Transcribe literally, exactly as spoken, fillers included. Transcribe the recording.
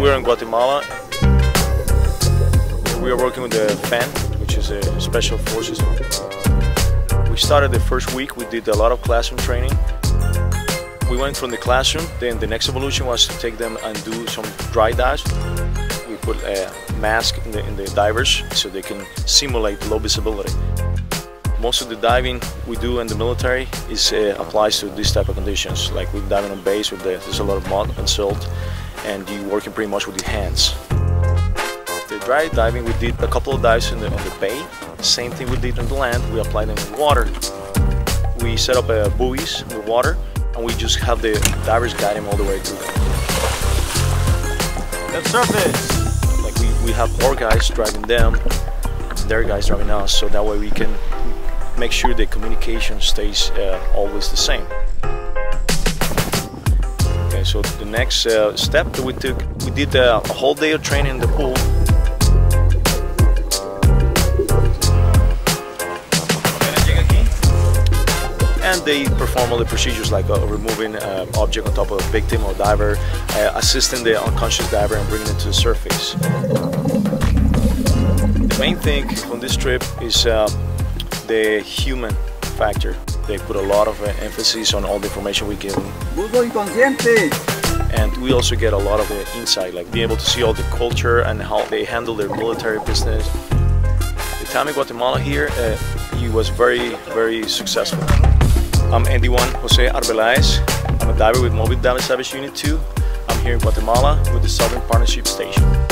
we're in Guatemala. We are working with the FAN, which is a Special Forces. Uh, we started the first week, we did a lot of classroom training. We went from the classroom, then the next evolution was to take them and do some dry dives. We put a mask in the, in the divers so they can simulate low visibility. Most of the diving we do in the military is uh, applies to these type of conditions. Like we're diving on base, with the, there's a lot of mud and silt, and you're working pretty much with your hands. The dry diving, we did a couple of dives in the, on the bay. Same thing we did on the land, we applied them in water. We set up uh, buoys in the water, and we just have the divers guide them all the way through them. The surface! Like we, we have our guys driving them, their guys driving us, so that way we can make sure the communication stays uh, always the same. Okay, so the next uh, step that we took, we did uh, a whole day of training in the pool. And they perform all the procedures like uh, removing uh, object on top of a victim or diver, uh, assisting the unconscious diver and bringing it to the surface. The main thing on this trip is uh, the human factor. They put a lot of uh, emphasis on all the information we give them. And we also get a lot of the insight, like being able to see all the culture and how they handle their military business. The time in Guatemala here, uh, he was very, very successful. I'm Andy Juan Jose Arbeláez. I'm a diver with Mobile Diving and Salvage Unit two. I'm here in Guatemala with the Southern Partnership Station.